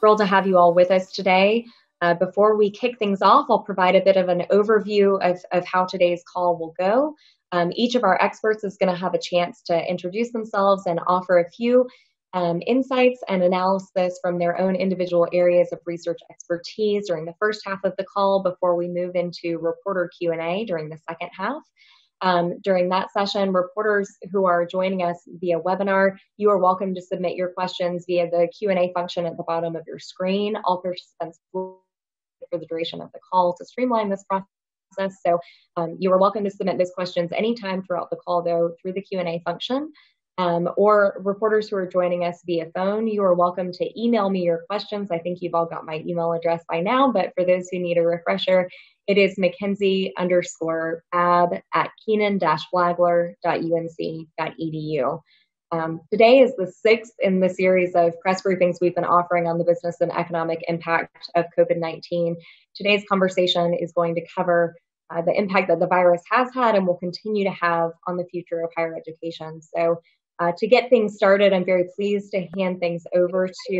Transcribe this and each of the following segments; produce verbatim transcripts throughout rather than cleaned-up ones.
thrilled to have you all with us today. Uh, before we kick things off, I'll provide a bit of an overview of, of how today's call will go. Um, each of our experts is going to have a chance to introduce themselves and offer a few um, insights and analysis from their own individual areas of research expertise during the first half of the call before we move into reporter Q and A during the second half. Um, during that session, reporters who are joining us via webinar, you are welcome to submit your questions via the Q and A function at the bottom of your screen. All participants will for the duration of the call to streamline this process. So um, you are welcome to submit those questions anytime throughout the call, though, through the Q and A function. Um, or reporters who are joining us via phone, you are welcome to email me your questions. I think you've all got my email address by now, but for those who need a refresher, it is mckenzie underscore babb at kenan dash flagler dot U N C dot E D U. Um, today is the sixth in the series of press briefings we've been offering on the business and economic impact of COVID nineteen. Today's conversation is going to cover uh, the impact that the virus has had and will continue to have on the future of higher education. So Uh, to get things started, I'm very pleased to hand things over to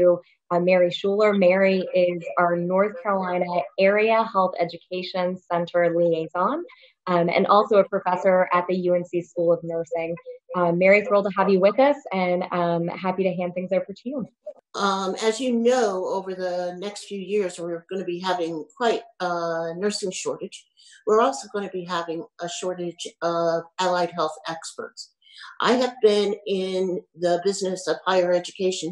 uh, Mary Schuler. Mary is our North Carolina Area Health Education Center liaison um, and also a professor at the U N C School of Nursing. Uh, Mary, thrilled to have you with us and um, happy to hand things over to you. Um, as you know, over the next few years, we're going to be having quite a nursing shortage. We're also going to be having a shortage of allied health experts. I have been in the business of higher education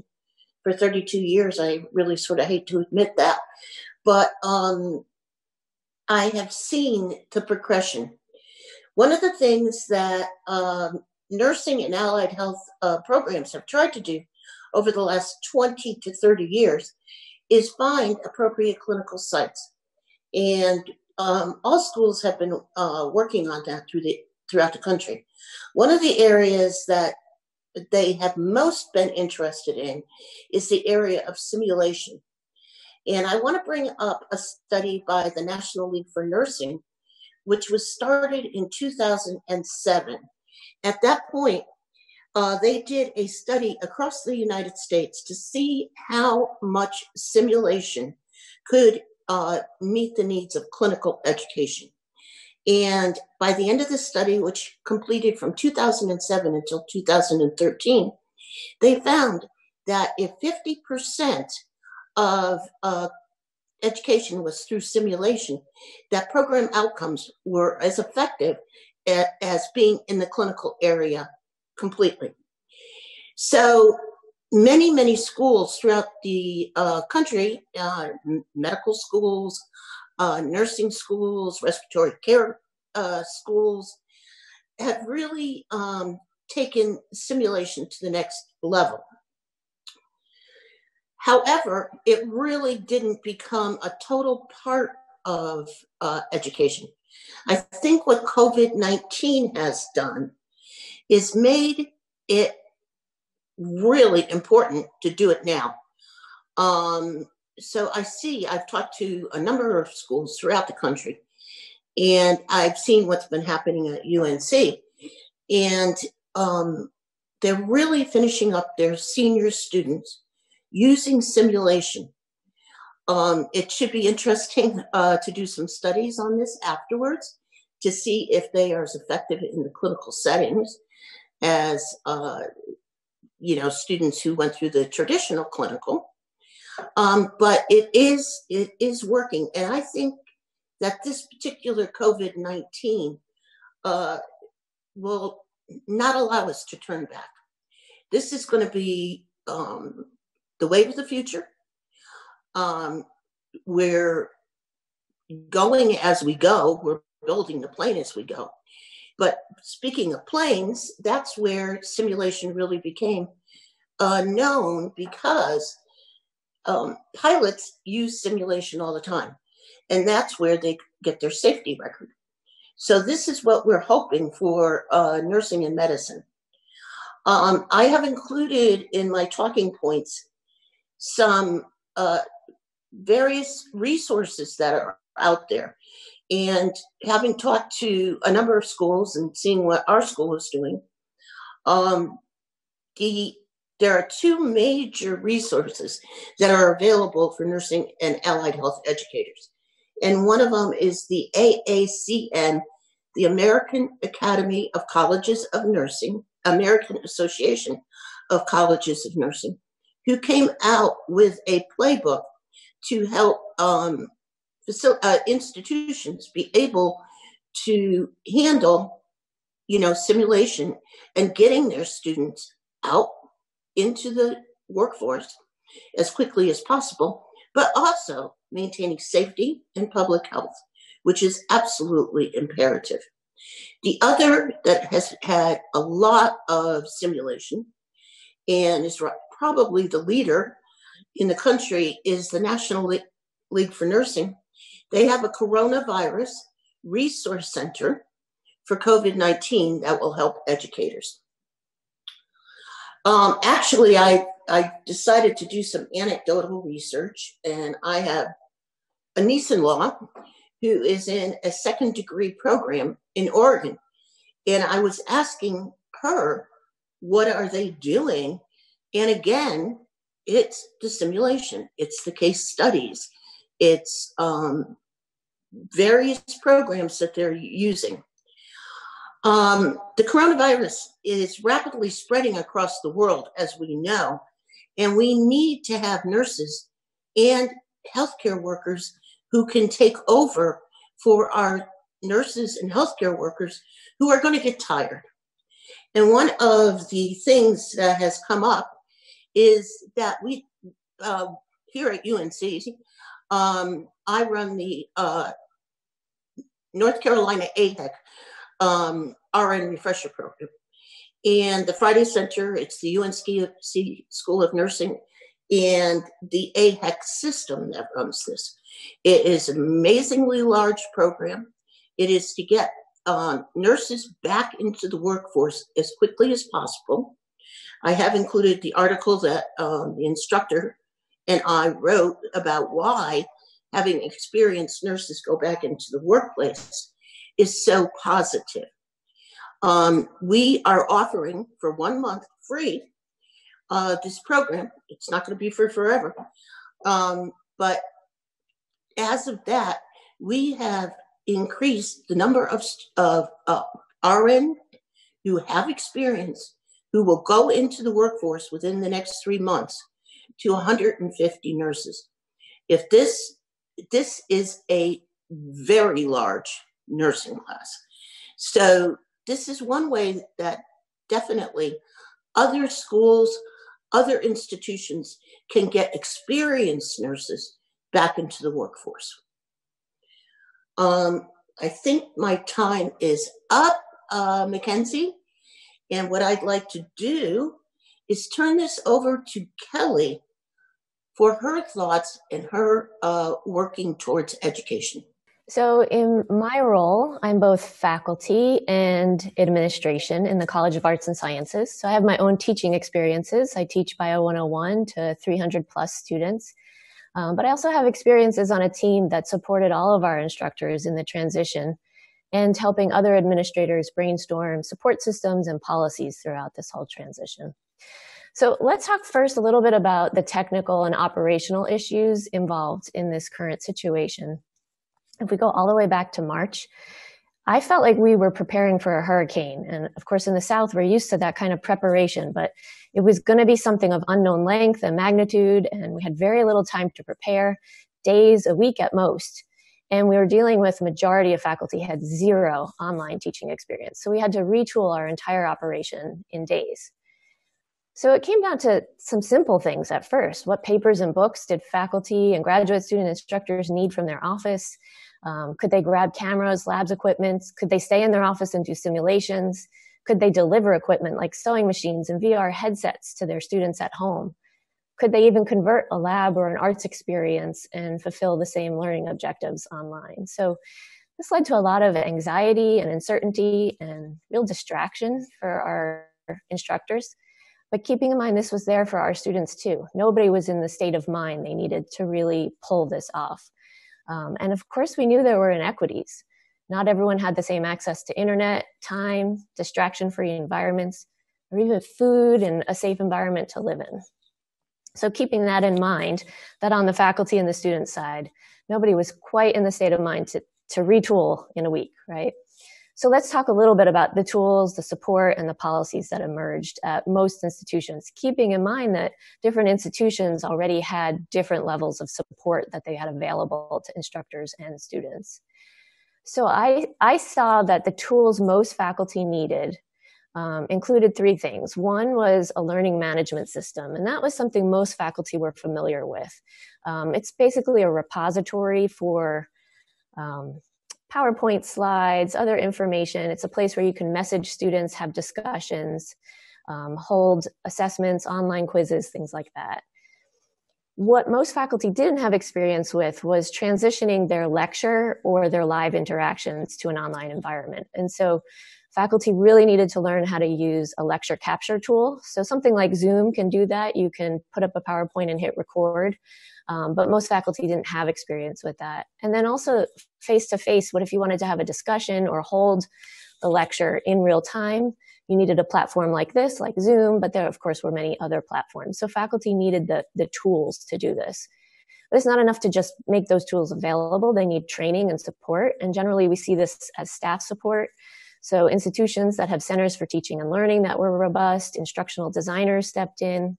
for thirty-two years. I really sort of hate to admit that, but um, I have seen the progression. One of the things that um, nursing and allied health uh, programs have tried to do over the last twenty to thirty years is find appropriate clinical sites. And um, all schools have been uh, working on that through the throughout the country. One of the areas that they have most been interested in is the area of simulation. And I want to bring up a study by the National League for Nursing, which was started in two thousand seven. At that point, uh, they did a study across the United States to see how much simulation could uh, meet the needs of clinical education. And by the end of the study, which completed from two thousand seven until two thousand thirteen, they found that if fifty percent of uh, education was through simulation, that program outcomes were as effective at, as being in the clinical area completely. So many, many schools throughout the uh, country, uh, medical schools, Uh, nursing schools, respiratory care uh, schools have really um, taken simulation to the next level. However, it really didn't become a total part of uh, education. I think what COVID nineteen has done is made it really important to do it now. Um, So I see, I've talked to a number of schools throughout the country, and I've seen what's been happening at U N C. And um, they're really finishing up their senior students using simulation. Um, it should be interesting uh, to do some studies on this afterwards to see if they are as effective in the clinical settings as, uh, you know, students who went through the traditional clinical. Um, but it is, it is working. And I think that this particular COVID nineteen uh, will not allow us to turn back. This is going to be um, the wave of the future. Um, we're going as we go. We're building the plane as we go. But speaking of planes, that's where simulation really became uh, known because Um, pilots use simulation all the time, and that's where they get their safety record. So this is what we're hoping for uh, nursing and medicine. Um, I have included in my talking points some uh, various resources that are out there. And having talked to a number of schools and seeing what our school is doing, um, the There are two major resources that are available for nursing and allied health educators. And one of them is the A A C N, the American Academy of Colleges of Nursing, American Association of Colleges of Nursing, who came out with a playbook to help um, facil- uh, institutions be able to handle, you know, simulation and getting their students out into the workforce as quickly as possible, but also maintaining safety and public health, which is absolutely imperative. The other that has had a lot of simulation and is probably the leader in the country is the National League for Nursing. They have a coronavirus resource center for COVID nineteen that will help educators. Um, actually, I, I decided to do some anecdotal research, and I have a niece-in-law who is in a second degree program in Oregon. And I was asking her, what are they doing? And again, it's the simulation. It's the case studies. It's um, various programs that they're using. Um, the coronavirus is rapidly spreading across the world, as we know, and we need to have nurses and healthcare workers who can take over for our nurses and healthcare workers who are going to get tired. And one of the things that has come up is that we, uh, here at U N C, um, I run the uh, North Carolina A H E C um, R N Refresher Program. And the Friday Center, it's the U N C School of Nursing, and the A H E C system that runs this. It is an amazingly large program. It is to get um, nurses back into the workforce as quickly as possible. I have included the article that um, the instructor and I wrote about why having experienced nurses go back into the workplace is so positive. Um, we are offering for one month free uh, this program. It's not going to be free forever, um, but as of that, we have increased the number of, of uh, R N who have experience, who will go into the workforce within the next three months to one hundred fifty nurses. If this, this is a very large nursing class. So this is one way that definitely other schools, other institutions can get experienced nurses back into the workforce. Um, I think my time is up, uh, Mckenzie. And what I'd like to do is turn this over to Kelly for her thoughts and her uh, working towards education. So in my role, I'm both faculty and administration in the College of Arts and Sciences. So I have my own teaching experiences. I teach Bio one oh one to three hundred plus students. Um, but I also have experiences on a team that supported all of our instructors in the transition and helping other administrators brainstorm support systems and policies throughout this whole transition. So let's talk first a little bit about the technical and operational issues involved in this current situation. If we go all the way back to March, I felt like we were preparing for a hurricane. And of course, in the South, we're used to that kind of preparation, but it was going to be something of unknown length and magnitude, and we had very little time to prepare, days, a week at most. And we were dealing with majority of faculty had zero online teaching experience. So we had to retool our entire operation in days. So it came down to some simple things at first. What papers and books did faculty and graduate student instructors need from their office? Um, could they grab cameras, labs equipment? Could they stay in their office and do simulations? Could they deliver equipment like sewing machines and V R headsets to their students at home? Could they even convert a lab or an arts experience and fulfill the same learning objectives online? So this led to a lot of anxiety and uncertainty and real distraction for our instructors. But keeping in mind, this was there for our students too. Nobody was in the state of mind they needed to really pull this off. Um, and of course, we knew there were inequities. Not everyone had the same access to internet, time, distraction-free environments. or even food and a safe environment to live in. So keeping that in mind, that on the faculty and the student side, nobody was quite in the state of mind to, to retool in a week, right? So let's talk a little bit about the tools, the support, and the policies that emerged at most institutions, keeping in mind that different institutions already had different levels of support that they had available to instructors and students. So I, I saw that the tools most faculty needed um, included three things. One was a learning management system, and that was something most faculty were familiar with. Um, it's basically a repository for um, PowerPoint slides, other information. It's a place where you can message students, have discussions, um, hold assessments, online quizzes, things like that. What most faculty didn't have experience with was transitioning their lecture or their live interactions to an online environment. And so faculty really needed to learn how to use a lecture capture tool. So something like Zoom can do that. You can put up a PowerPoint and hit record. Um, but most faculty didn't have experience with that. And then also face-to-face, what if you wanted to have a discussion or hold the lecture in real time? You needed a platform like this, like Zoom, but there, of course, were many other platforms. So faculty needed the, the tools to do this. But it's not enough to just make those tools available. They need training and support. And generally, we see this as staff support. So institutions that have centers for teaching and learning that were robust, instructional designers stepped in,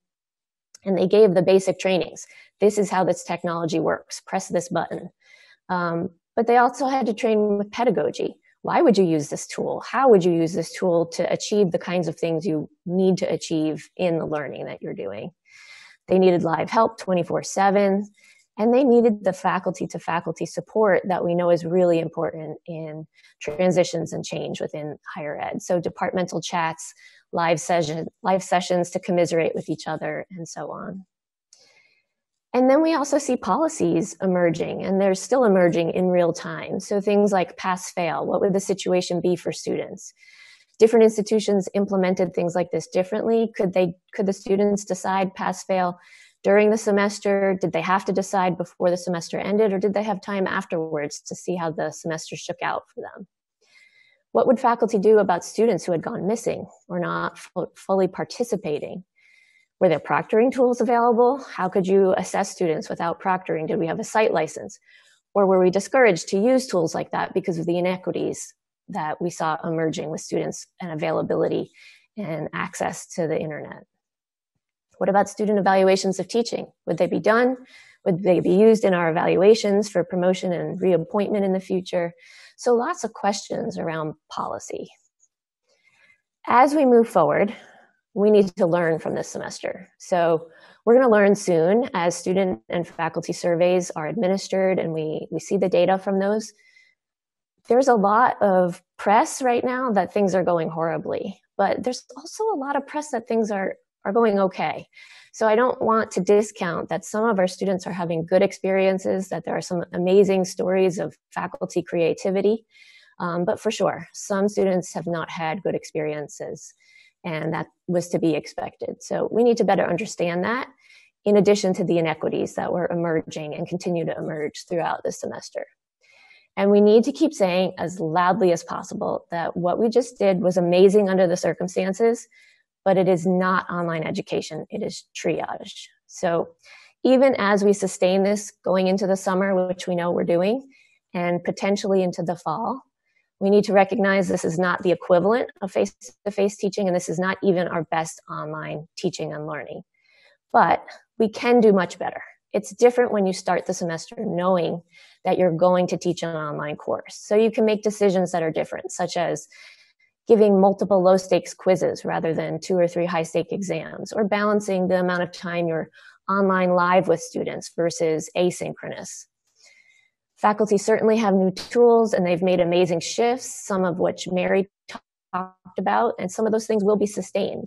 and they gave the basic trainings. This is how this technology works. Press this button. Um, but they also had to train with pedagogy. Why would you use this tool? How would you use this tool to achieve the kinds of things you need to achieve in the learning that you're doing? They needed live help twenty-four seven. And they needed the faculty-to-faculty support that we know is really important in transitions and change within higher ed. So departmental chats, live, session, live sessions to commiserate with each other, and so on. And then we also see policies emerging, and they're still emerging in real time. So things like pass-fail, what would the situation be for students? Different institutions implemented things like this differently. Could they, could the students decide pass-fail during the semester? Did they have to decide before the semester ended, or did they have time afterwards to see how the semester shook out for them? What would faculty do about students who had gone missing or not fully participating? Were there proctoring tools available? How could you assess students without proctoring? Did we have a site license? Or were we discouraged to use tools like that because of the inequities that we saw emerging with students and availability and access to the internet? What about student evaluations of teaching? Would they be done? Would they be used in our evaluations for promotion and reappointment in the future? So lots of questions around policy. As we move forward, we need to learn from this semester. So we're going to learn soon as student and faculty surveys are administered and we, we see the data from those. There's a lot of press right now that things are going horribly, but there's also a lot of press that things are are going okay. So I don't want to discount that some of our students are having good experiences, that there are some amazing stories of faculty creativity. Um, but for sure, some students have not had good experiences, and that was to be expected. So we need to better understand that, in addition to the inequities that were emerging and continue to emerge throughout the semester. And we need to keep saying as loudly as possible that what we just did was amazing under the circumstances, but it is not online education, it is triage. So even as we sustain this going into the summer, which we know we're doing, and potentially into the fall, we need to recognize this is not the equivalent of face-to-face teaching, and this is not even our best online teaching and learning. But we can do much better. It's different when you start the semester knowing that you're going to teach an online course. So you can make decisions that are different, such as giving multiple low-stakes quizzes rather than two or three high-stake exams, or balancing the amount of time you're online live with students versus asynchronous. Faculty certainly have new tools, and they've made amazing shifts, some of which Mary talked about, and some of those things will be sustained.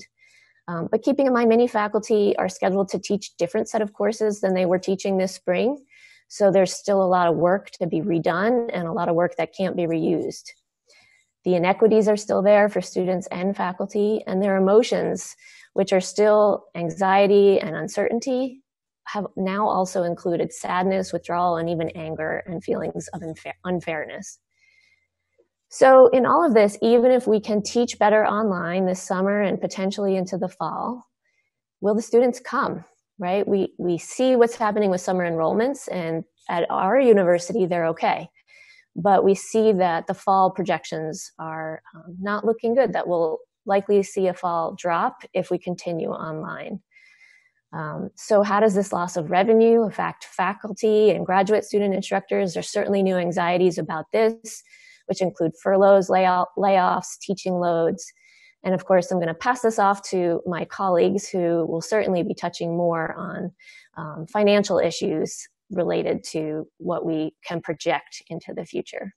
Um, but keeping in mind, many faculty are scheduled to teach different set of courses than they were teaching this spring, so there's still a lot of work to be redone and a lot of work that can't be reused. The inequities are still there for students and faculty, and their emotions, which are still anxiety and uncertainty, have now also included sadness, withdrawal, and even anger and feelings of unfair unfairness. So in all of this, even if we can teach better online this summer and potentially into the fall, will the students come, right? We, we see what's happening with summer enrollments, and at our university, they're okay. But we see that the fall projections are um, not looking good, that we'll likely see a fall drop if we continue online. Um, so how does this loss of revenue affect faculty and graduate student instructors? There's certainly new anxieties about this, which include furloughs, layoff, layoffs, teaching loads. And of course, I'm going to pass this off to my colleagues who will certainly be touching more on um, financial issues related to what we can project into the future.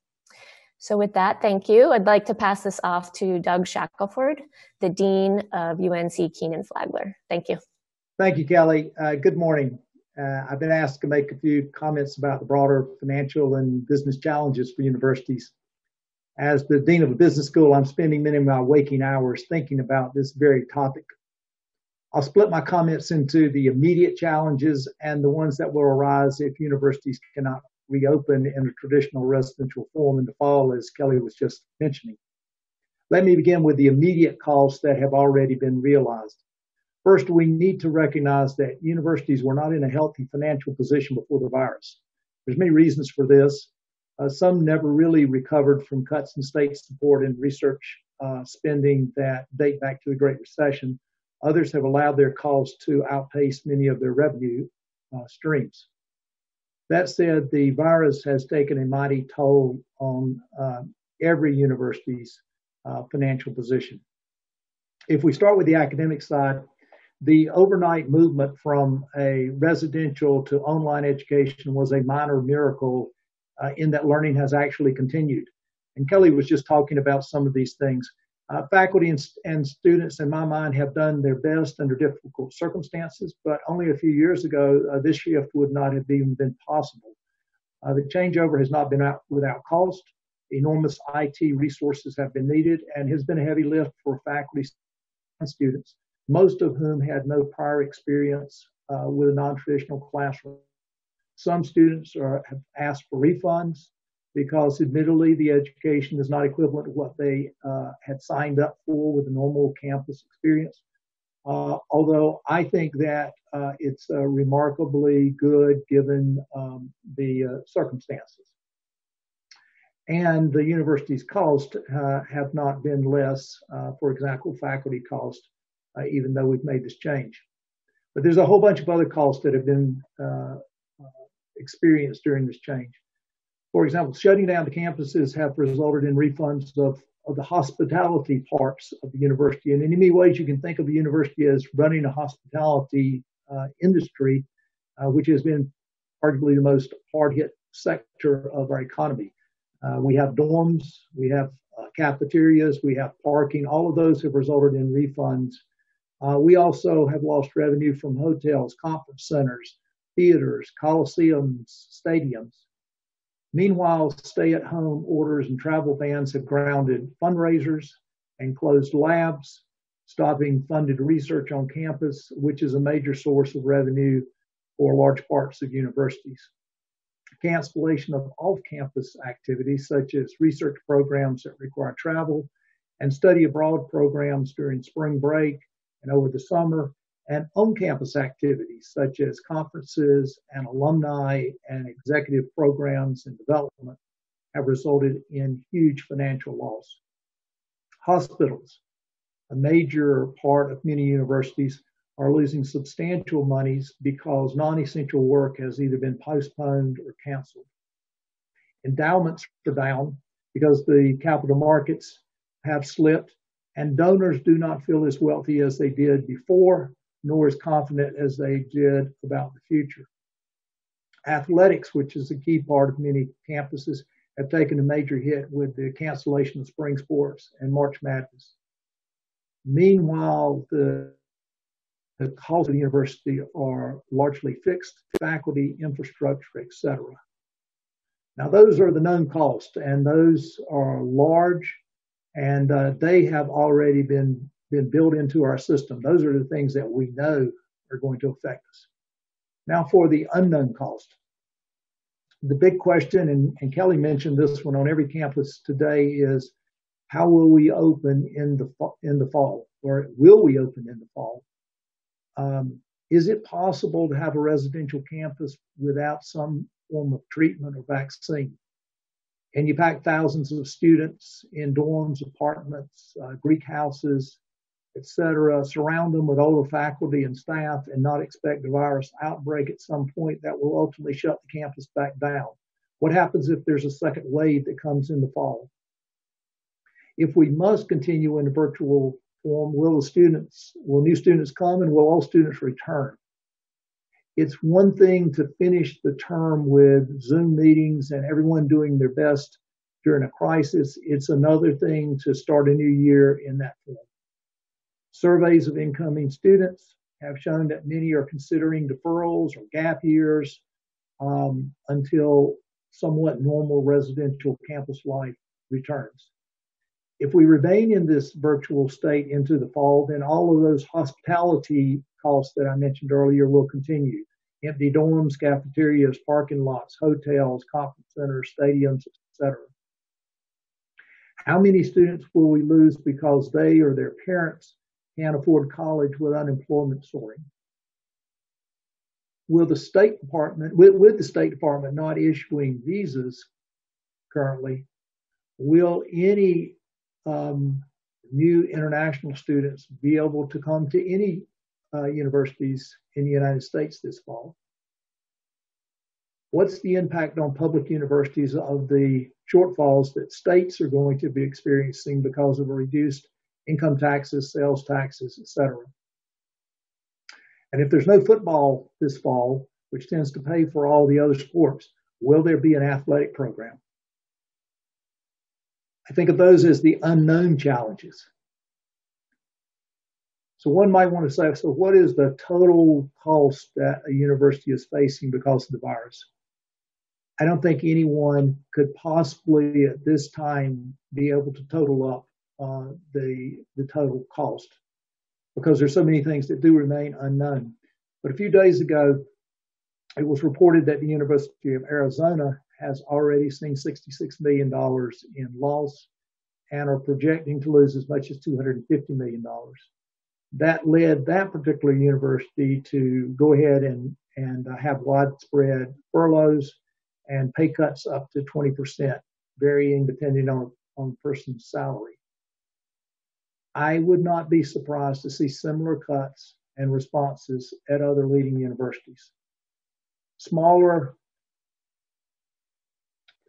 So with that, thank you. I'd like to pass this off to Doug Shackelford, the Dean of U N C Kenan-Flagler. Thank you. Thank you, Kelly. Uh, good morning. Uh, I've been asked to make a few comments about the broader financial and business challenges for universities. As the Dean of a business school, I'm spending many of my waking hours thinking about this very topic. I'll split my comments into the immediate challenges and the ones that will arise if universities cannot reopen in a traditional residential form in the fall, as Kelly was just mentioning. Let me begin with the immediate costs that have already been realized. First, we need to recognize that universities were not in a healthy financial position before the virus. There's many reasons for this. Uh, some never really recovered from cuts in state support and research uh, spending that date back to the Great Recession. Others have allowed their costs to outpace many of their revenue uh, streams. That said, the virus has taken a mighty toll on uh, every university's uh, financial position. If we start with the academic side, the overnight movement from a residential to online education was a minor miracle uh, in that learning has actually continued. And Kelly was just talking about some of these things. Uh, faculty and, and students, in my mind, have done their best under difficult circumstances, but only a few years ago, uh, this shift would not have even been possible. Uh, the changeover has not been out without cost. Enormous I T resources have been needed and has been a heavy lift for faculty and students, most of whom had no prior experience uh, with a non-traditional classroom. Some students are, have asked for refunds, because admittedly, the education is not equivalent to what they uh, had signed up for with a normal campus experience. Uh, although I think that uh, it's uh, remarkably good given um, the uh, circumstances. And the university's costs uh, have not been less, uh, for example, faculty costs, uh, even though we've made this change. But there's a whole bunch of other costs that have been uh, experienced during this change. For example, shutting down the campuses have resulted in refunds of, of the hospitality parts of the university. And in many ways, you can think of the university as running a hospitality uh, industry, uh, which has been arguably the most hard-hit sector of our economy. Uh, we have dorms, we have uh, cafeterias, we have parking. All of those have resulted in refunds. Uh, we also have lost revenue from hotels, conference centers, theaters, coliseums, stadiums. Meanwhile, stay-at-home orders and travel bans have grounded fundraisers and closed labs, stopping funded research on campus, which is a major source of revenue for large parts of universities. Cancellation of off-campus activities, such as research programs that require travel and study abroad programs during spring break and over the summer, and on-campus activities such as conferences and alumni and executive programs and development have resulted in huge financial loss. Hospitals, a major part of many universities, are losing substantial monies because non-essential work has either been postponed or canceled. Endowments are down because the capital markets have slipped and donors do not feel as wealthy as they did before, nor as confident as they did about the future. Athletics, which is a key part of many campuses, have taken a major hit with the cancellation of spring sports and March Madness. Meanwhile, the, the costs of the university are largely fixed, faculty, infrastructure, et cetera. Now, those are the known costs, and those are large, and uh, they have already been been built into our system. Those are the things that we know are going to affect us. Now for the unknown cost. the big question, and, and Kelly mentioned this one on every campus today, is how will we open in the in the fall, or will we open in the fall? Um, is it possible to have a residential campus without some form of treatment or vaccine? And you pack thousands of students in dorms, apartments, uh, Greek houses, et cetera, surround them with older faculty and staff and not expect a virus outbreak at some point that will ultimately shut the campus back down. What happens if there's a second wave that comes in the fall? If we must continue in a virtual form, will the students, will new students come, and will all students return? It's one thing to finish the term with Zoom meetings and everyone doing their best during a crisis. It's another thing to start a new year in that form. Surveys of incoming students have shown that many are considering deferrals or gap years um, until somewhat normal residential campus life returns. If we remain in this virtual state into the fall, then all of those hospitality costs that I mentioned earlier will continue. Empty dorms, cafeterias, parking lots, hotels, conference centers, stadiums, et cetera. How many students will we lose because they or their parents can't afford college with unemployment soaring? Will the State Department, with, with the State Department not issuing visas currently, will any Um, new international students be able to come to any uh, universities in the United States this fall? What's the impact on public universities of the shortfalls that states are going to be experiencing because of reduced income taxes, sales taxes, et cetera? And if there's no football this fall, which tends to pay for all the other sports, will there be an athletic program? I think of those as the unknown challenges. So one might want to say, so what is the total cost that a university is facing because of the virus? I don't think anyone could possibly at this time be able to total up uh, the, the total cost, because there's so many things that do remain unknown. But a few days ago, it was reported that the University of Arizona has already seen sixty-six million dollars in loss and are projecting to lose as much as two hundred fifty million dollars. That led that particular university to go ahead and, and have widespread furloughs and pay cuts up to twenty percent, varying depending on, on the person's salary. I would not be surprised to see similar cuts and responses at other leading universities. Smaller,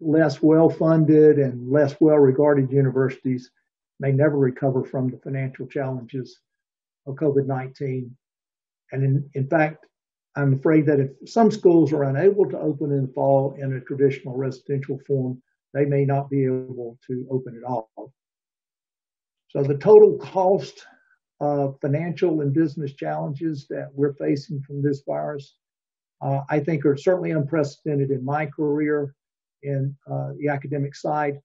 less well-funded and less well-regarded universities may never recover from the financial challenges of COVID nineteen. And in, in fact, I'm afraid that if some schools are unable to open in the fall in a traditional residential form, they may not be able to open at all. So the total cost of financial and business challenges that we're facing from this virus, uh, I think are certainly unprecedented in my career. In uh, the academic side,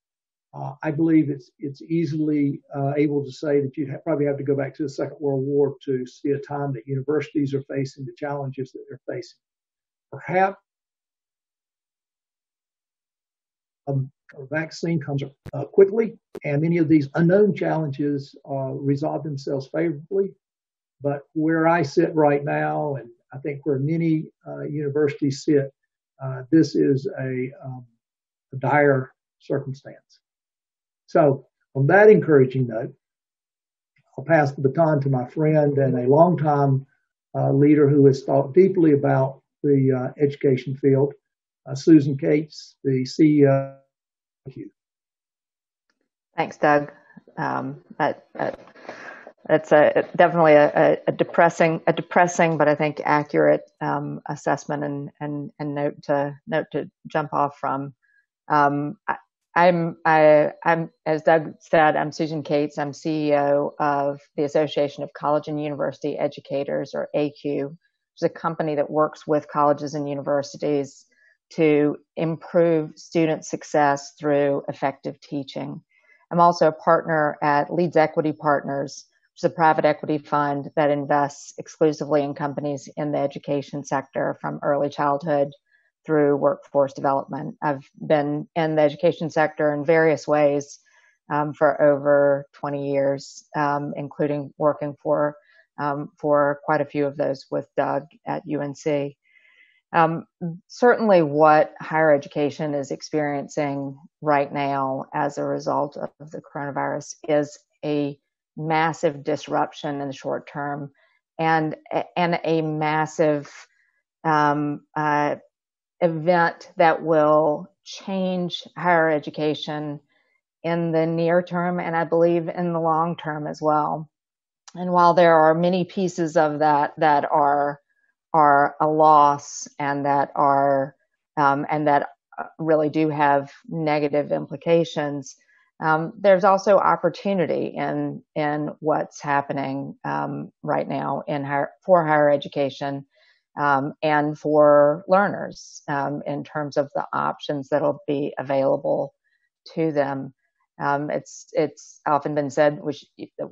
uh, I believe it's it's easily uh, able to say that you'd ha probably have to go back to the Second World War to see a time that universities are facing the challenges that they're facing. Perhaps a, a vaccine comes uh, quickly, and many of these unknown challenges uh, resolve themselves favorably. But where I sit right now, and I think where many uh, universities sit, uh, this is a um, a dire circumstance. So on that encouraging note, I'll pass the baton to my friend and a longtime uh, leader who has thought deeply about the uh, education field, uh, Susan Cates, the C E O. Thank you. Thanks, Doug. Um, that, that, that's a, definitely a, a depressing, a depressing, but I think accurate um, assessment and, and, and note to note to jump off from. Um, I, I'm, I, I'm, as Doug said, I'm Susan Cates. I'm C E O of the Association of College and University Educators, or A C U, which is a company that works with colleges and universities to improve student success through effective teaching. I'm also a partner at Leeds Equity Partners, which is a private equity fund that invests exclusively in companies in the education sector from early childhood through workforce development. I've been in the education sector in various ways um, for over twenty years, um, including working for um, for quite a few of those with Doug at U N C. Um, certainly what higher education is experiencing right now as a result of the coronavirus is a massive disruption in the short term and, and a massive um, uh, event that will change higher education in the near term and I believe in the long term as well. And while there are many pieces of that that are are a loss and that are um, and that really do have negative implications, Um, there's also opportunity in in what's happening um, right now in higher, for higher education um, and for learners um, in terms of the options that'll be available to them. Um, it's it's often been said we sh-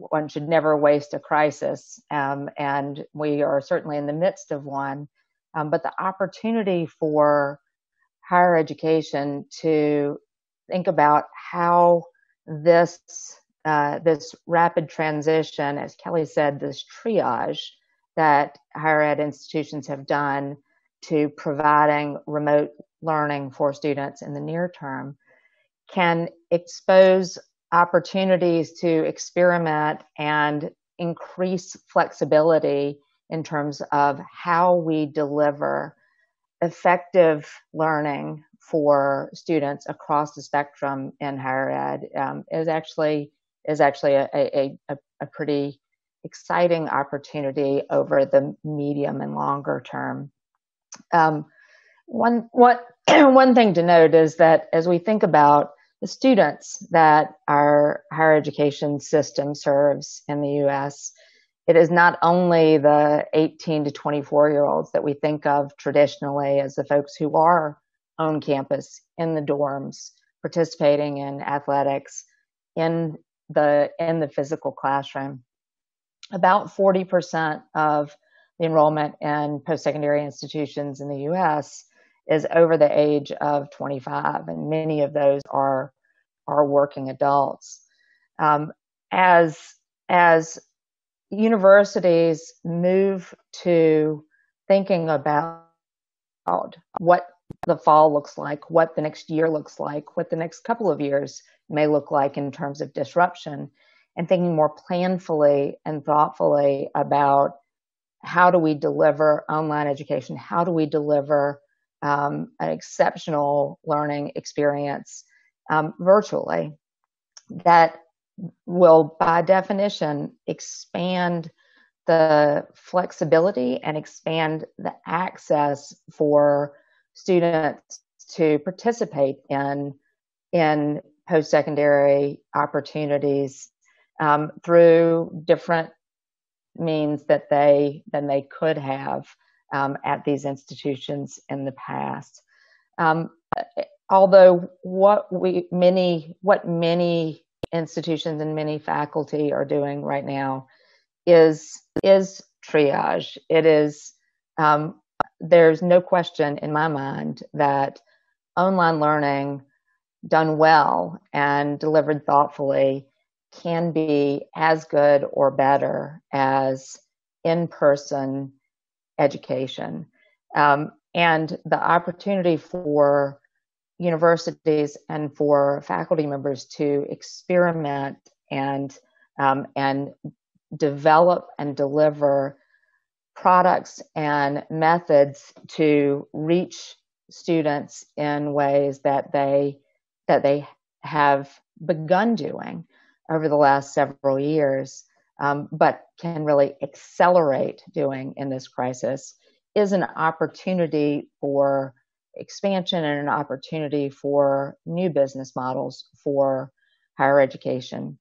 one should never waste a crisis, um, and we are certainly in the midst of one. Um, but the opportunity for higher education to think about how this uh, this rapid transition, as Kelly said, this triage that higher ed institutions have done to providing remote learning for students in the near term can expose opportunities to experiment and increase flexibility in terms of how we deliver effective learning for students across the spectrum in higher ed um, is actually is actually a, a, a, a pretty exciting opportunity over the medium and longer term. Um, one what one thing to note is that as we think about the students that our higher education system serves in the U S, it is not only the eighteen to twenty-four year olds that we think of traditionally as the folks who are on campus, in the dorms, participating in athletics, in the in the physical classroom. About forty percent of the enrollment in post-secondary institutions in the U S is over the age of twenty-five, and many of those are are working adults. Um, as as universities move to thinking about what the fall looks like, what the next year looks like, what the next couple of years may look like in terms of disruption, and thinking more planfully and thoughtfully about how do we deliver online education, how do we deliver um, an exceptional learning experience um, virtually, that will by definition expand the flexibility and expand the access for students to participate in in post-secondary opportunities um, through different means that they than they could have um, at these institutions in the past. Um, although what we many what many institutions and many faculty are doing right now is is triage. It is um, There's no question in my mind that online learning done well and delivered thoughtfully can be as good or better as in-person education. Um, and the opportunity for universities and for faculty members to experiment and, um, and develop and deliver products and methods to reach students in ways that they that they have begun doing over the last several years, um, but can really accelerate doing in this crisis, is an opportunity for expansion and an opportunity for new business models for higher education.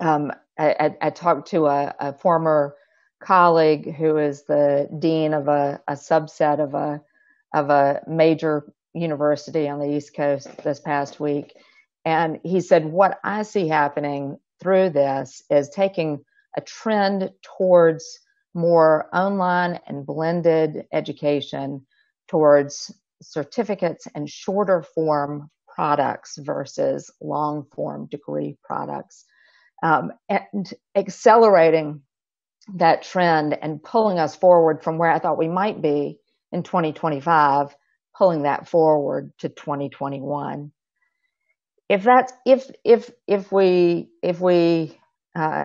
Um, I, I, I talked to a, a former colleague who is the dean of a, a subset of a of a major university on the East Coast this past week, and he said, "What I see happening through this is taking a trend towards more online and blended education, towards certificates and shorter form products versus long form degree products, um, and accelerating that trend and pulling us forward from where I thought we might be in twenty twenty-five, pulling that forward to twenty twenty-one. If that's if if if we if we uh,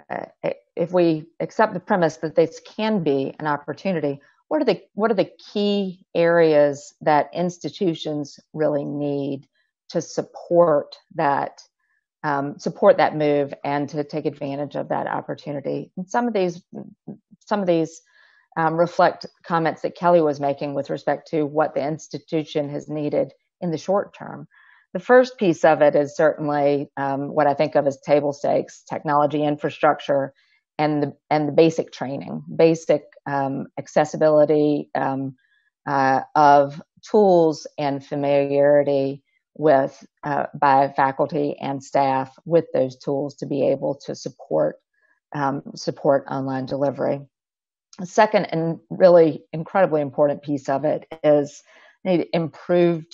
if we accept the premise that this can be an opportunity, what are the what are the key areas that institutions really need to support that um, support that move and to take advantage of that opportunity? And some of these some of these um, reflect comments that Kelly was making with respect to what the institution has needed in the short term. The first piece of it is certainly um, what I think of as table stakes: technology infrastructure and the and the basic training, basic um, accessibility um, uh, of tools and familiarity with uh, by faculty and staff with those tools to be able to support um, support online delivery. The second and really incredibly important piece of it is need improved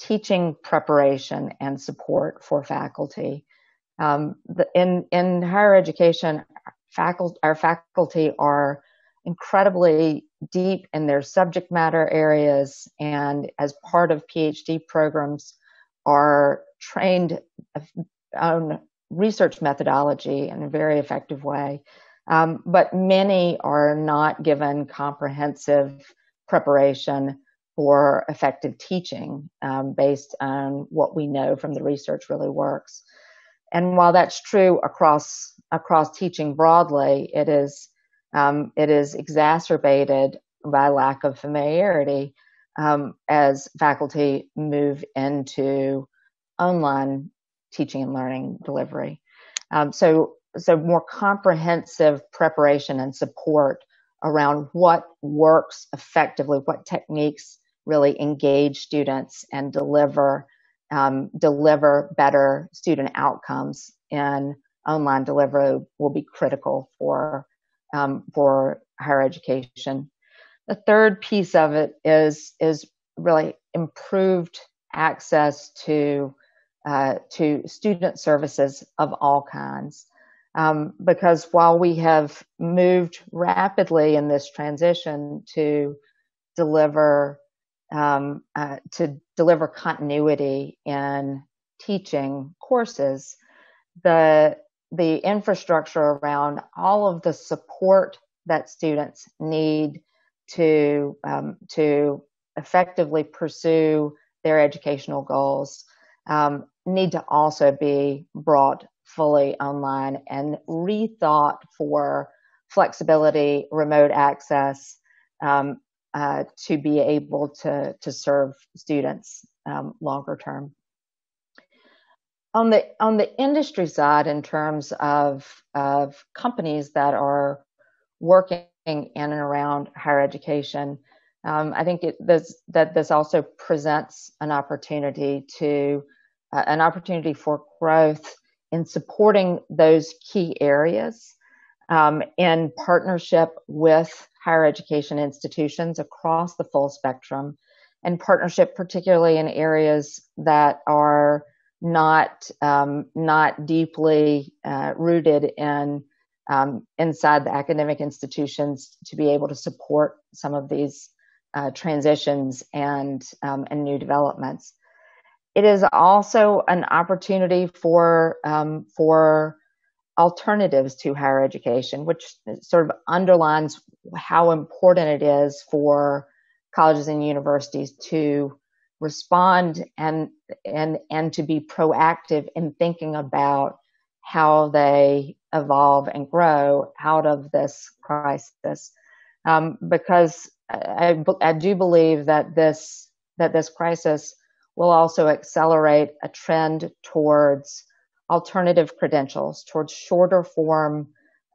teaching preparation and support for faculty. Um, the, in in higher education, faculty our faculty are incredibly deep in their subject matter areas, and as part of PhD programs, are trained on research methodology in a very effective way. Um, but many are not given comprehensive preparation for effective teaching um, based on what we know from the research really works. And while that's true across across teaching broadly, it is um, it is exacerbated by lack of familiarity Um, as faculty move into online teaching and learning delivery. Um, so, so more comprehensive preparation and support around what works effectively, what techniques really engage students and deliver, um, deliver better student outcomes in online delivery will be critical for, um, for higher education. The third piece of it is is really improved access to uh, to student services of all kinds, um, because while we have moved rapidly in this transition to deliver um, uh, to deliver continuity in teaching courses, the the infrastructure around all of the support that students need to um, to effectively pursue their educational goals um, need to also be brought fully online and rethought for flexibility, remote access um, uh, to be able to, to serve students um, longer term. On the, on the industry side, in terms of, of companies that are working in and around higher education, um, I think it, this, that this also presents an opportunity to uh, an opportunity for growth in supporting those key areas um, in partnership with higher education institutions across the full spectrum, and partnership particularly in areas that are not um, not deeply uh, rooted in Um, inside the academic institutions, to be able to support some of these uh, transitions and um, and new developments. It is also an opportunity for um, for alternatives to higher education, which sort of underlines how important it is for colleges and universities to respond and and and to be proactive in thinking about how they evolve and grow out of this crisis, um, because I, I do believe that this that this crisis will also accelerate a trend towards alternative credentials, towards shorter form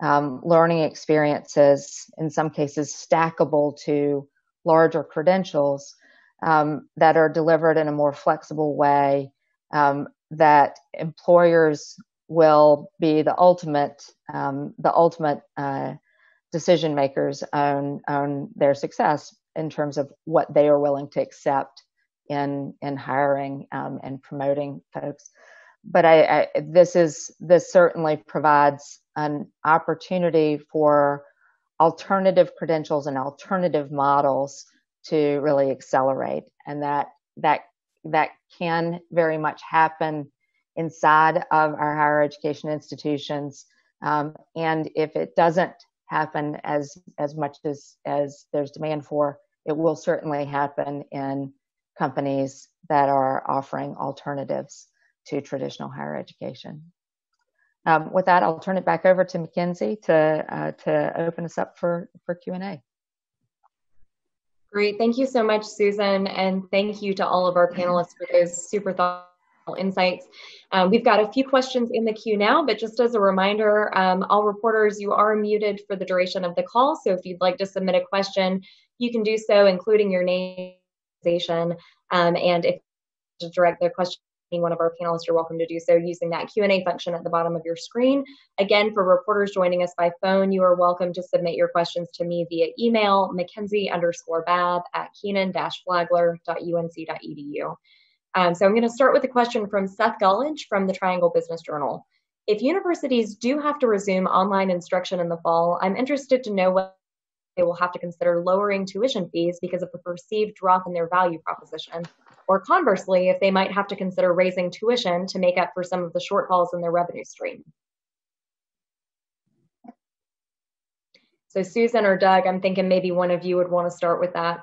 um, learning experiences, in some cases stackable to larger credentials um, that are delivered in a more flexible way, um, that employers will be the ultimate, um, the ultimate uh, decision makers on on their success in terms of what they are willing to accept in in hiring um, and promoting folks. But I, I this is this certainly provides an opportunity for alternative credentials and alternative models to really accelerate, and that that that can very much happen inside of our higher education institutions. Um, and if it doesn't happen as as much as as there's demand for, it will certainly happen in companies that are offering alternatives to traditional higher education. Um, with that, I'll turn it back over to McKenzie to uh, to open us up for for Q and A. Great, thank you so much, Susan, and thank you to all of our panelists for those super thoughtful insights. Um, we've got a few questions in the queue now, but just as a reminder, um, all reporters, you are muted for the duration of the call, so if you'd like to submit a question, you can do so, including your name, um, and if you want to direct their question to one of our panelists, you're welcome to do so using that Q and A function at the bottom of your screen. Again, for reporters joining us by phone, you are welcome to submit your questions to me via email, mckenzie underscore babb at kenan dash flagler dot U N C dot E D U. Um, so I'm going to start with a question from Seth Gulledge from the Triangle Business Journal. If universities do have to resume online instruction in the fall, I'm interested to know what they will have to consider lowering tuition fees because of a perceived drop in their value proposition, or conversely, if they might have to consider raising tuition to make up for some of the shortfalls in their revenue stream. So Susan or Doug, I'm thinking maybe one of you would want to start with that.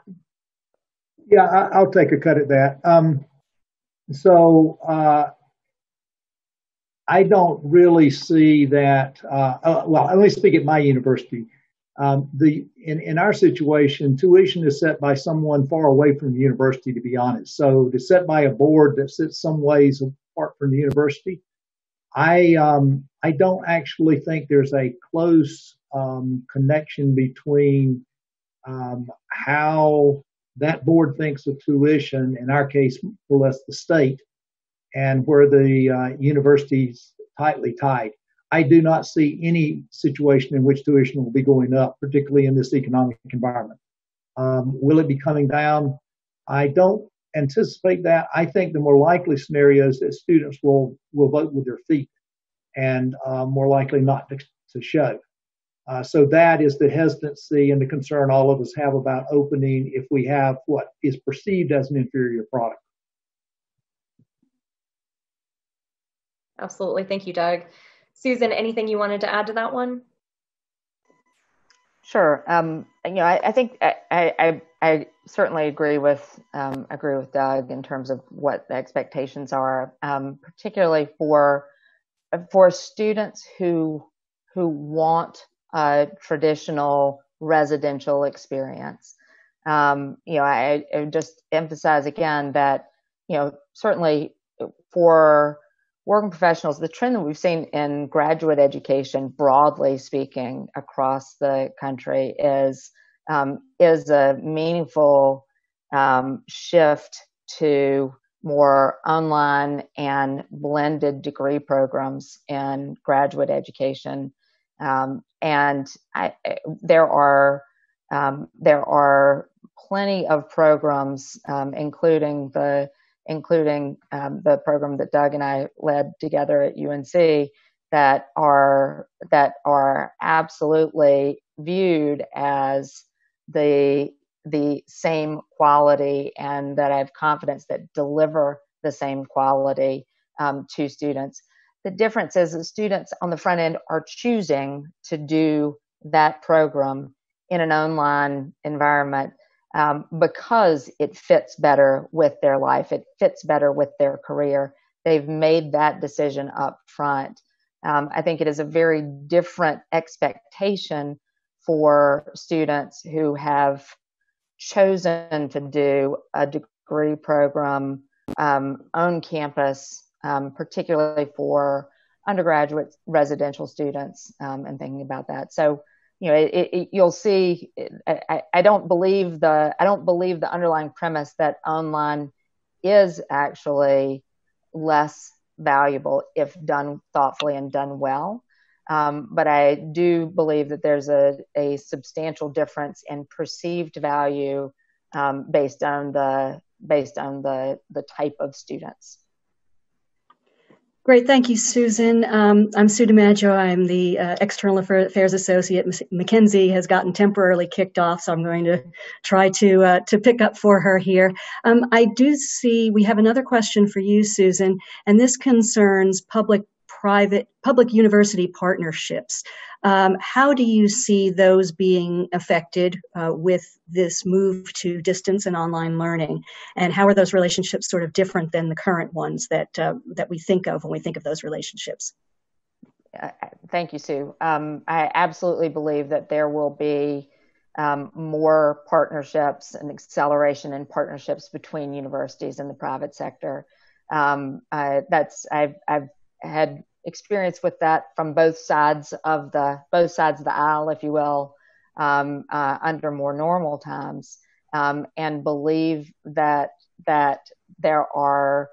Yeah, I'll take a cut at that. Um, so uh, I don't really see that, uh, uh, well, let me speak at my university. Um, the in, in our situation, tuition is set by someone far away from the university, to be honest. So it's set by a board that sits some ways apart from the university. I um, I don't actually think there's a close um, connection between um, how that board thinks of tuition, in our case, more or less the state, and where the uh, university's tightly tied. I do not see any situation in which tuition will be going up, particularly in this economic environment. Um, will it be coming down? I don't anticipate that. I think the more likely scenario is that students will, will vote with their feet and uh, more likely not to, to show. Uh, so that is the hesitancy and the concern all of us have about opening if we have what is perceived as an inferior product. Absolutely. Thank you, Doug. Susan, anything you wanted to add to that one? Sure. Um, you know, I, I think I, I, I certainly agree with um, agree with Doug in terms of what the expectations are, um, particularly for for students who who want a traditional residential experience. Um, you know, I, I just emphasize again that you know certainly for working professionals, the trend that we've seen in graduate education, broadly speaking, across the country is um, is a meaningful um, shift to more online and blended degree programs in graduate education. Um, and I, there are um, there are plenty of programs, um, including the including um, the program that Doug and I led together at U N C, that are that are absolutely viewed as the the same quality, and that I have confidence that deliver the same quality um, to students. The difference is that students on the front end are choosing to do that program in an online environment, Um, because it fits better with their life. It fits better with their career. They've made that decision up front. Um, I think it is a very different expectation for students who have chosen to do a degree program um, on campus, um, particularly for undergraduate residential students um, and thinking about that. So, you know, it, it, you'll see. I, I don't believe the I don't believe the underlying premise that online is actually less valuable if done thoughtfully and done well. Um, but I do believe that there's a a substantial difference in perceived value um, based on the based on the, the type of students. Great, thank you, Susan. Um, I'm Sue DiMaggio. I'm the uh, External Affairs Associate. Mckenzie has gotten temporarily kicked off, so I'm going to try to uh, to pick up for her here. Um, I do see we have another question for you, Susan, and this concerns public-private, public-university partnerships. Um, how do you see those being affected uh, with this move to distance and online learning? And how are those relationships sort of different than the current ones that uh, that we think of when we think of those relationships? Uh, thank you, Sue. Um, I absolutely believe that there will be um, more partnerships and acceleration in partnerships between universities and the private sector. Um, uh, that's I've I've had. experience with that from both sides of the both sides of the aisle, if you will, um, uh, under more normal times, um, and believe that that there are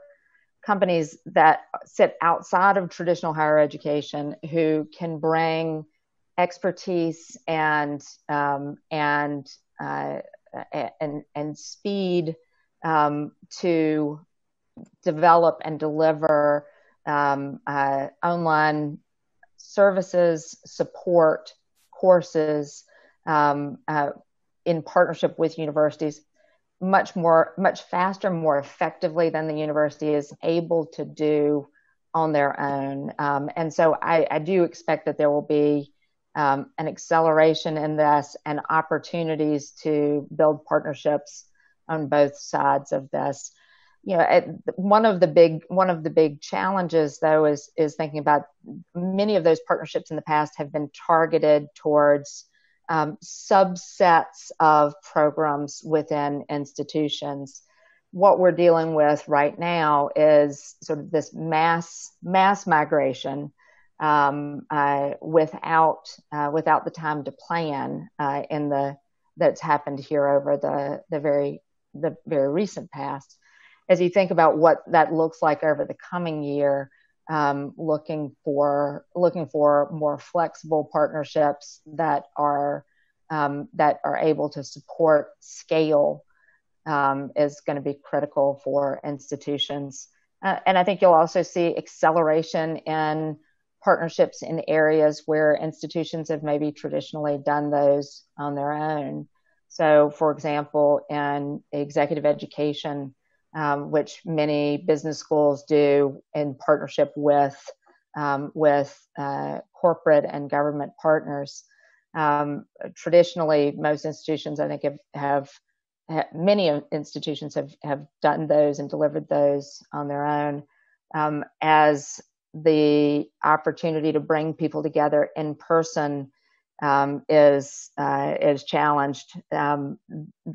companies that sit outside of traditional higher education who can bring expertise and um, and, uh, and and speed um, to develop and deliver Um, uh, online services, support, courses um, uh, in partnership with universities much more, much faster, more effectively than the university is able to do on their own. Um, and so I, I do expect that there will be um, an acceleration in this and opportunities to build partnerships on both sides of this. You know, one of the big one of the big challenges, though, is is thinking about many of those partnerships in the past have been targeted towards um, subsets of programs within institutions. What we're dealing with right now is sort of this mass mass migration um, uh, without uh, without the time to plan uh, in the that's happened here over the the very the very recent past. As you think about what that looks like over the coming year, um, looking for looking for more flexible partnerships that are um, that are able to support scale um, is going to be critical for institutions. Uh, and I think you'll also see acceleration in partnerships in areas where institutions have maybe traditionally done those on their own. So, for example, in executive education, Um, which many business schools do in partnership with um, with uh, corporate and government partners. Um, traditionally, most institutions, I think, have, have, have many institutions have, have done those and delivered those on their own. Um, as the opportunity to bring people together in person um, is uh, is challenged, um,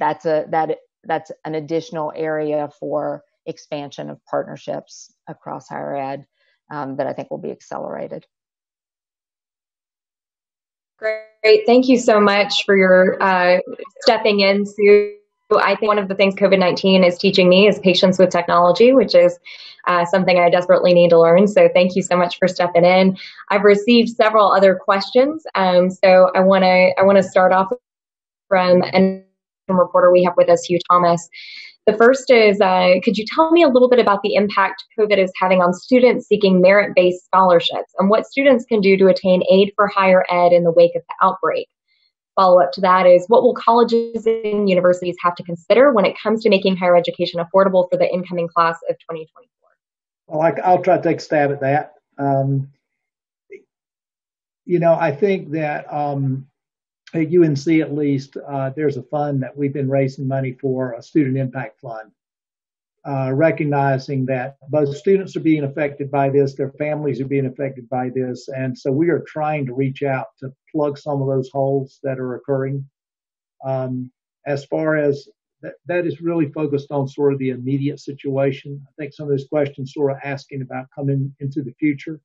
that's a that. That's an additional area for expansion of partnerships across higher ed um, that I think will be accelerated. Great, thank you so much for your uh, stepping in, Sue. I think one of the things COVID nineteen is teaching me is patience with technology, which is uh, something I desperately need to learn. So thank you so much for stepping in. I've received several other questions, um, so I want to I want to start off from an reporter we have with us, Hugh Thomas. The first is, uh, could you tell me a little bit about the impact COVID is having on students seeking merit-based scholarships and what students can do to attain aid for higher ed in the wake of the outbreak? Follow-up to that is, what will colleges and universities have to consider when it comes to making higher education affordable for the incoming class of twenty twenty-four? Well, I'll try to take a stab at that. Um, you know, I think that um, at U N C, at least, uh, there's a fund that we've been raising money for, a student impact fund, uh, recognizing that both students are being affected by this, their families are being affected by this, and so we are trying to reach out to plug some of those holes that are occurring. Um, as far as that, that is really focused on sort of the immediate situation. I think some of those questions sort of asking about coming into the future.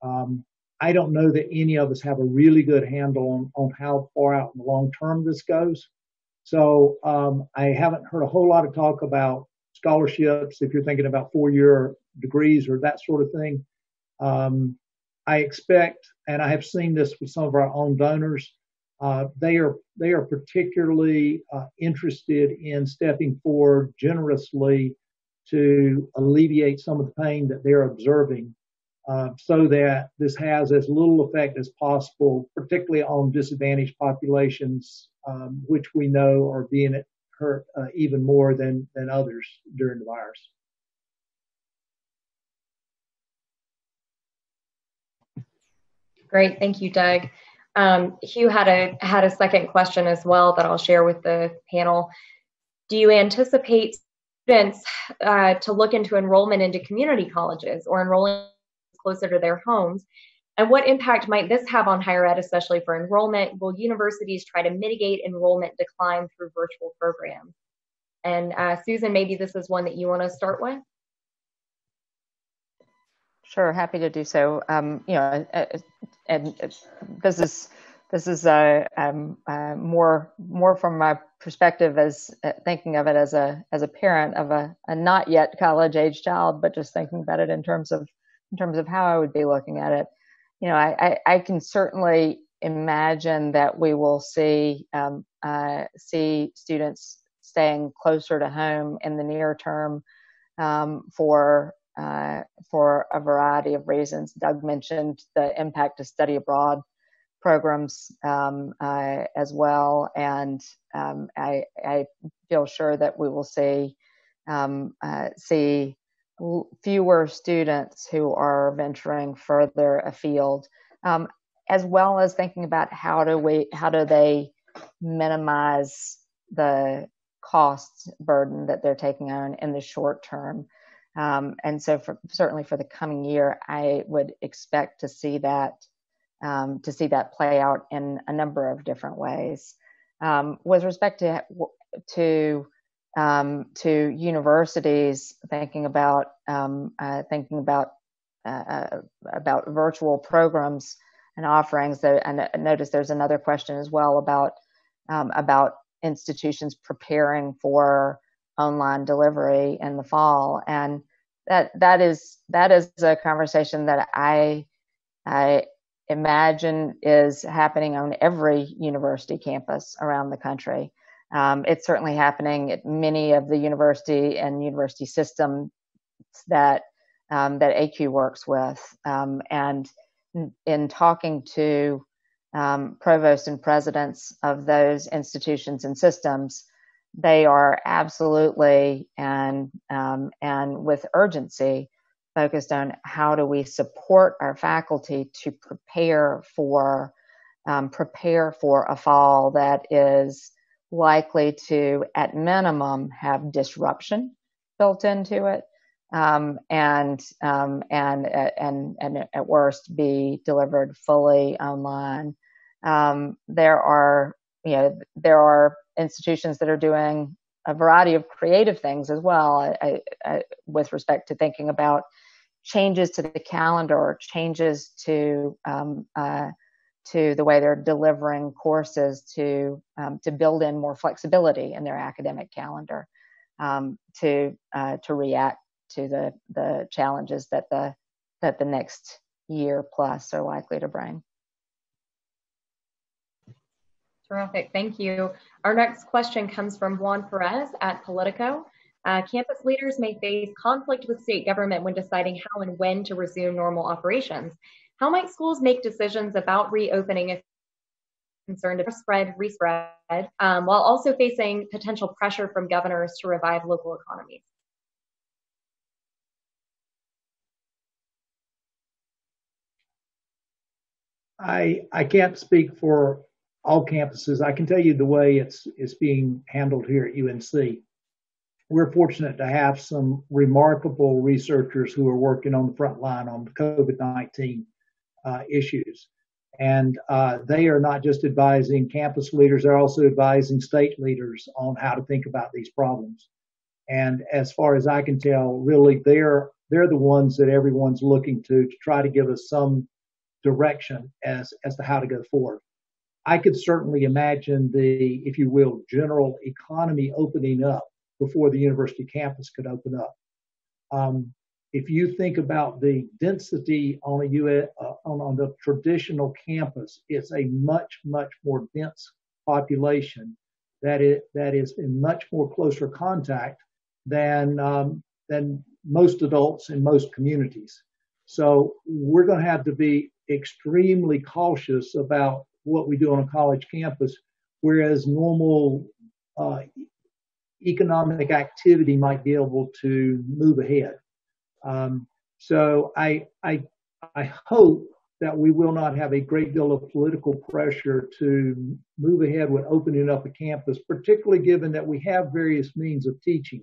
Um, I don't know that any of us have a really good handle on, on how far out in the long term this goes. So um, I haven't heard a whole lot of talk about scholarships, if you're thinking about four-year degrees or that sort of thing. Um, I expect, and I have seen this with some of our own donors, Uh, they are they are particularly uh, interested in stepping forward generously to alleviate some of the pain that they're observing, uh, so that this has as little effect as possible, particularly on disadvantaged populations, um, which we know are being hurt uh, even more than than others during the virus. Great, thank you, Doug. Um, Hugh had a had a second question as well that I'll share with the panel. Do you anticipate students uh, to look into enrollment into community colleges or enrolling closer to their homes? And what impact might this have on higher ed, especially for enrollment? Will universities try to mitigate enrollment decline through virtual programs? And uh, Susan, maybe this is one that you want to start with? Sure, happy to do so. Um, you know, uh, and uh, this is this is uh, um, uh, more more from my perspective as uh, thinking of it as a as a parent of a, a not yet college age child, but just thinking about it in terms of in terms of how I would be looking at it. You know, I I, I can certainly imagine that we will see um, uh, see students staying closer to home in the near term um, for. Uh, for a variety of reasons. Doug mentioned the impact of study abroad programs um, uh, as well, and um, I, I feel sure that we will see um, uh, see fewer students who are venturing further afield, um, as well as thinking about how do we how do they minimize the cost burden that they're taking on in the short term. Um, and so for, certainly for the coming year, I would expect to see that um, to see that play out in a number of different ways. Um, with respect to to um, to universities, thinking about um, uh, thinking about uh, about virtual programs and offerings, that, and I notice there's another question as well about um, about institutions preparing for online delivery in the fall, and that that is that is a conversation that I I imagine is happening on every university campus around the country. Um, it's certainly happening at many of the university and university systems that um, that A Q works with, um, and in talking to um, provosts and presidents of those institutions and systems, they are absolutely and um, and with urgency focused on how do we support our faculty to prepare for um, prepare for a fall that is likely to, at minimum, have disruption built into it, um, and um, and and and at worst be delivered fully online. Um, there are you know there are institutions that are doing a variety of creative things as well, I, I, with respect to thinking about changes to the calendar or changes to um, uh, to the way they're delivering courses to um, to build in more flexibility in their academic calendar um, to uh, to react to the the challenges that the that the next year plus are likely to bring. Terrific, thank you. Our next question comes from Juan Perez at Politico. Uh, campus leaders may face conflict with state government when deciding how and when to resume normal operations. How might schools make decisions about reopening if concerned about spread, respread, um, while also facing potential pressure from governors to revive local economies? I, I can't speak for all campuses. I can tell you the way it's it's being handled here at U N C. We're fortunate to have some remarkable researchers who are working on the front line on the COVID nineteen uh, issues. And uh, they are not just advising campus leaders, they're also advising state leaders on how to think about these problems. And as far as I can tell, really, they're, they're the ones that everyone's looking to to try to give us some direction as, as to how to go forward. I could certainly imagine the, if you will, general economy opening up before the university campus could open up. Um, if you think about the density on a U S, uh, on, on the traditional campus, it's a much, much more dense population that is, that is in much more closer contact than, um, than most adults in most communities. So we're going to have to be extremely cautious about what we do on a college campus, whereas normal uh, economic activity might be able to move ahead. Um, so I, I, I hope that we will not have a great deal of political pressure to move ahead with opening up a campus, particularly given that we have various means of teaching,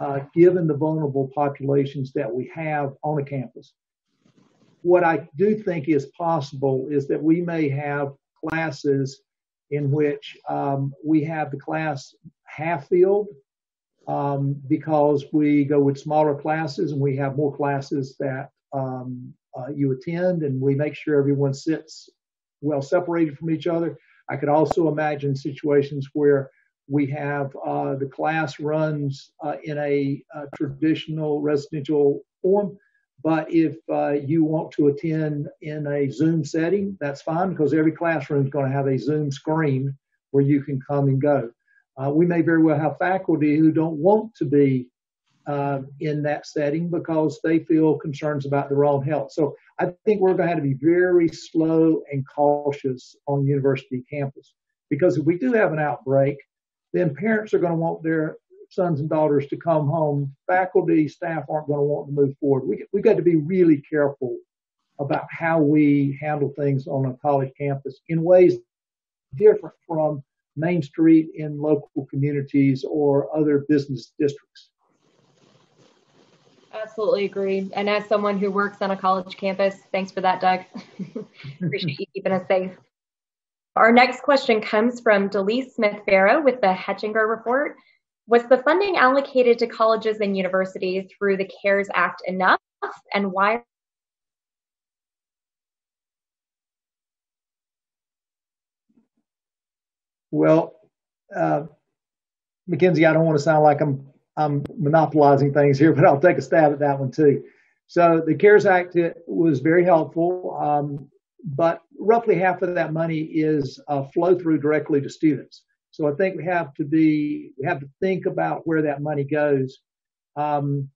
uh, given the vulnerable populations that we have on a campus. What I do think is possible is that we may have classes in which um, we have the class half filled um, because we go with smaller classes and we have more classes that um, uh, you attend, and we make sure everyone sits well separated from each other. I could also imagine situations where we have uh, the class runs uh, in a, a traditional residential form. But if uh, you want to attend in a Zoom setting, that's fine, because every classroom is going to have a Zoom screen where you can come and go. Uh, we may very well have faculty who don't want to be uh, in that setting because they feel concerns about their own health. So I think we're going to have to be very slow and cautious on university campus, because if we do have an outbreak, then parents are going to want their sons and daughters to come home. Faculty, staff aren't going to want to move forward. We, we've got to be really careful about how we handle things on a college campus in ways different from Main Street in local communities or other business districts. Absolutely agree. And as someone who works on a college campus, thanks for that, Doug. Appreciate you keeping us safe. Our next question comes from Delise Smith-Farrow with the Hechinger Report. Was the funding allocated to colleges and universities through the CARES Act enough, and why? Well, uh, Mckenzie, I don't want to sound like I'm, I'm monopolizing things here, but I'll take a stab at that one too. So the CARES Act was very helpful, um, but roughly half of that money is uh, flow through directly to students. So I think we have to be, we have to think about where that money goes. Um,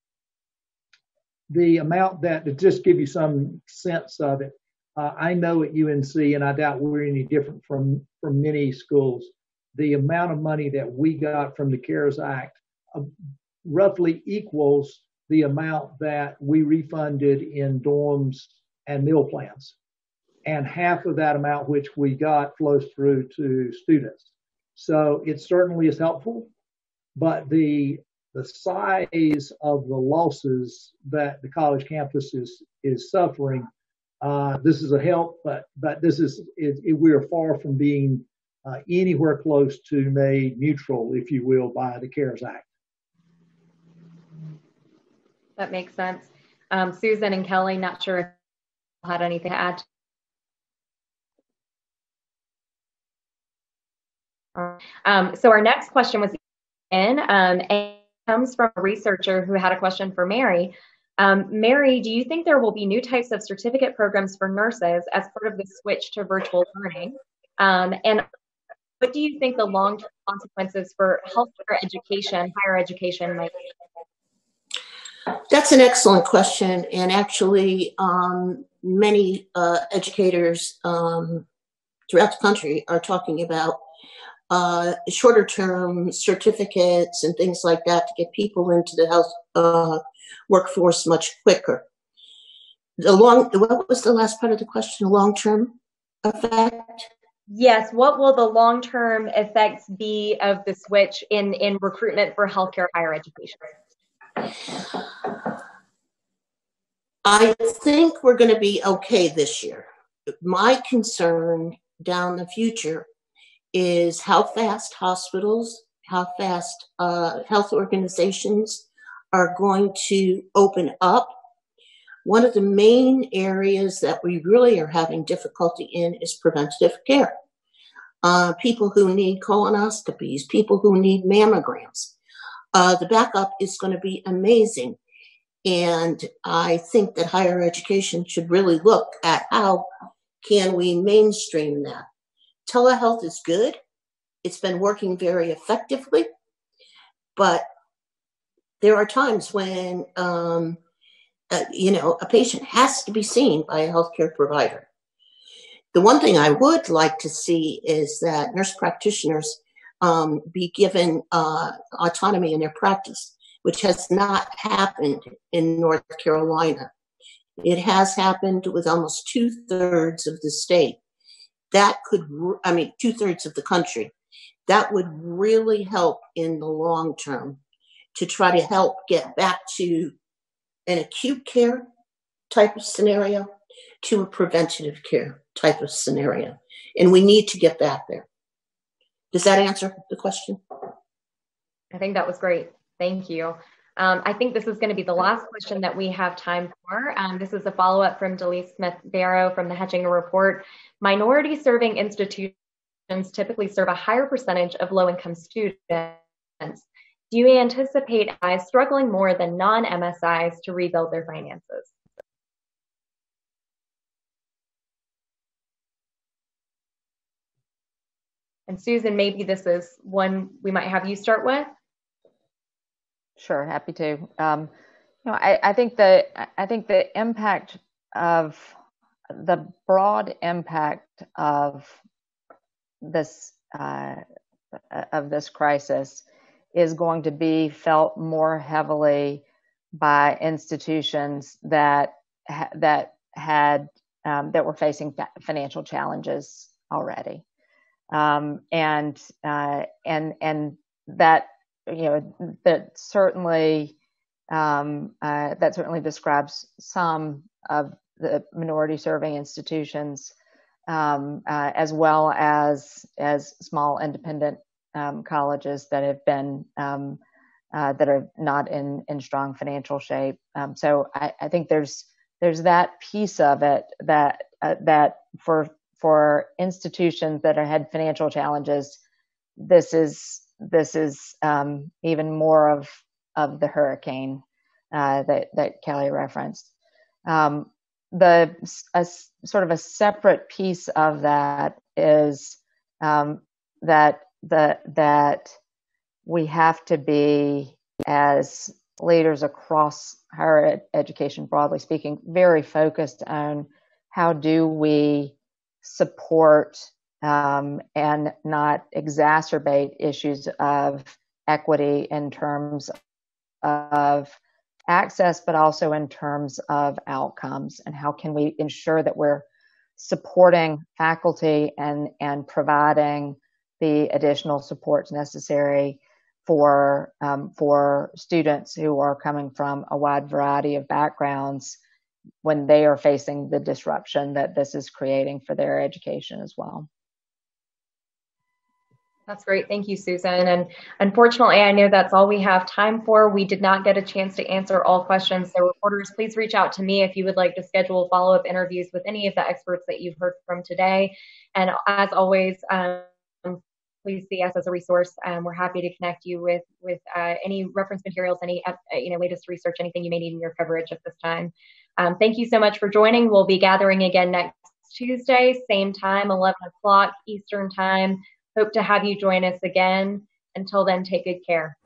the amount that, to just give you some sense of it, uh, I know at U N C, and I doubt we're any different from, from many schools, the amount of money that we got from the CARES Act uh, roughly equals the amount that we refunded in dorms and meal plans. And half of that amount which we got flows through to students. So it certainly is helpful, but the the size of the losses that the college campus is is suffering, uh, this is a help, but but this is it, it, we are far from being uh, anywhere close to made neutral, if you will, by the CARES Act. That makes sense. Um, Susan and Kelly, not sure if you had anything to add to. Um, so our next question was in, um, and it comes from a researcher who had a question for Mary. Um, Mary, do you think there will be new types of certificate programs for nurses as part of the switch to virtual learning? Um, and what do you think the long-term consequences for healthcare education, higher education might be? That's an excellent question. And actually, um, many uh, educators um, throughout the country are talking about Uh, shorter term certificates and things like that to get people into the health uh, workforce much quicker. The long, what was the last part of the question? Long-term effect? Yes. What will the long-term effects be of the switch in, in recruitment for healthcare higher education? I think we're going to be okay this year. My concern down the future is how fast hospitals, how fast uh, health organizations are going to open up. One of the main areas that we really are having difficulty in is preventative care. Uh, people who need colonoscopies, people who need mammograms. Uh, the backup is going to be amazing. And I think that higher education should really look at how can we mainstream that. Telehealth is good. It's been working very effectively, but there are times when, um, uh, you know, a patient has to be seen by a healthcare provider. The one thing I would like to see is that nurse practitioners um, be given uh, autonomy in their practice, which has not happened in North Carolina. It has happened with almost two-thirds of the state. That could, I mean, two-thirds of the country. That would really help in the long term to try to help get back to an acute care type of scenario to a preventative care type of scenario. And we need to get back there. Does that answer the question? I think that was great. Thank you. Um, I think this is going to be the last question that we have time for. Um, this is a follow-up from Delise Smith-Farrow from the Hechinger Report. Minority-serving institutions typically serve a higher percentage of low-income students. Do you anticipate M S Is struggling more than non-M S Is to rebuild their finances? And Susan, maybe this is one we might have you start with. Sure, happy to. Um, you know, I, I think the I think the impact of the broad impact of this uh, of this crisis is going to be felt more heavily by institutions that that had um, that were facing financial challenges already, um, and uh, and and that. You know, that certainly um, uh, that certainly describes some of the minority serving institutions, um, uh, as well as as small independent um, colleges that have been um, uh, that are not in in strong financial shape. Um, so I, I think there's there's that piece of it that uh, that for for institutions that are, had financial challenges, this is. This is um, even more of of the hurricane uh, that that Kelly referenced. Um, the a, sort of a separate piece of that is um, that the that we have to be, as leaders across higher ed education, broadly speaking, very focused on how do we support. Um, and not exacerbate issues of equity in terms of access, but also in terms of outcomes. And how can we ensure that we're supporting faculty and, and providing the additional supports necessary for, um, for students who are coming from a wide variety of backgrounds when they are facing the disruption that this is creating for their education as well. That's great. Thank you, Susan. And unfortunately, I know that's all we have time for. We did not get a chance to answer all questions. So reporters, please reach out to me if you would like to schedule follow-up interviews with any of the experts that you've heard from today. And as always, um, please see us as a resource. Um, we're happy to connect you with, with uh, any reference materials, any uh, you know, latest research, anything you may need in your coverage at this time. Um, thank you so much for joining. We'll be gathering again next Tuesday, same time, eleven o'clock Eastern time. Hope to have you join us again. Until then, take good care.